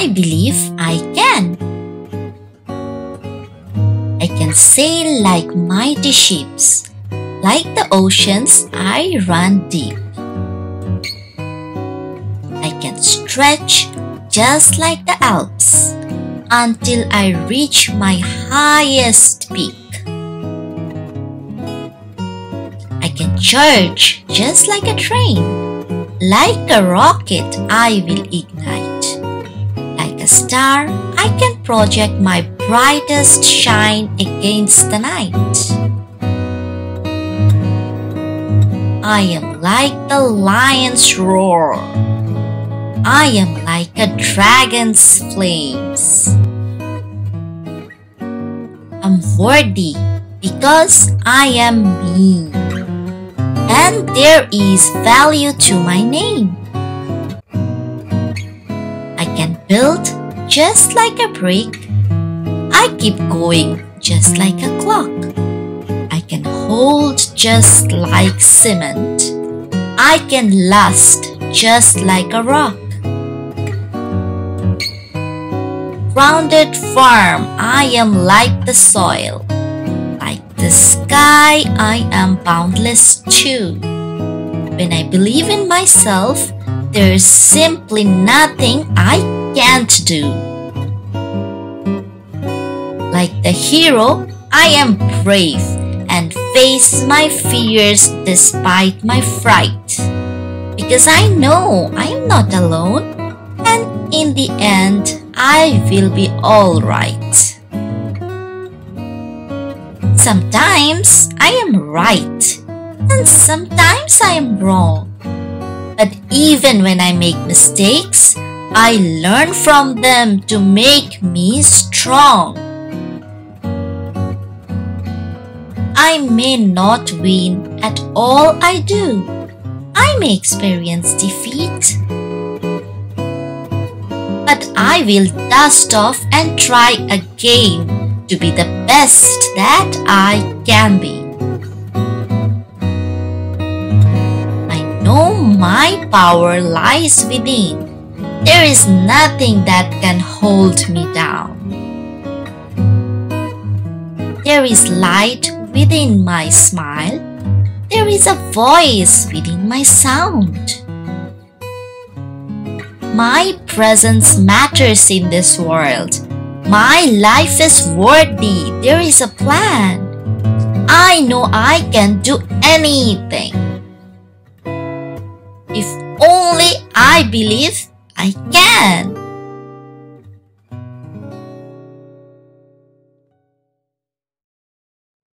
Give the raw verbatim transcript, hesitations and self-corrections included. I believe I can. I can sail like mighty ships. Like the oceans, I run deep. I can stretch just like the Alps until I reach my highest peak. I can charge just like a train. Like a rocket, I will ignite. Like a star, I can project my brightest shine against the night. I am like the lion's roar. I am like a dragon's flames. I'm worthy because I am me, and there is value to my name. I can build just like a brick. I keep going just like a clock. I can hold just like cement. I can last just like a rock. Grounded firm, I am like the soil. Like the sky, I am boundless too. When I believe in myself, there is simply nothing I can't do. Like the hero, I am brave and face my fears despite my fright. Because I know I am not alone, and in the end, I will be alright. Sometimes I am right, and sometimes I am wrong. But even when I make mistakes, I learn from them to make me strong. I may not win at all I do. I may experience defeat. But I will dust off and try again to be the best that I can be. I know my power lies within. There is nothing that can hold me down. There is light within my smile. There is a voice within my sound. My presence matters in this world. My life is worthy. There is a plan. I know I can do anything. If only I believe I can.